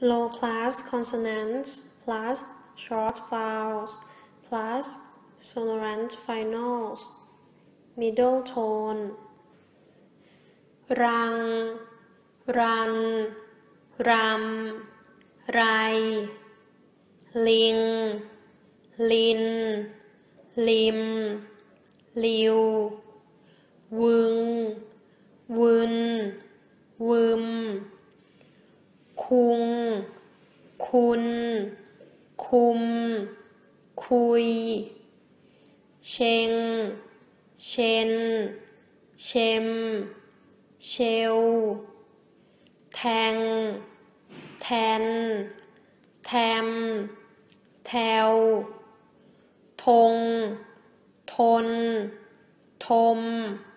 low-class consonants plus short vowels plus sonorant finals, middle tone. Rang, run, ram, rai. Ling, lin, lim, liu. Wung, wun, wum. Kung, kun, kum, kui. Sheng, shen, shem, shell. Tang, tan, tam, tell. Tong, ton, tom.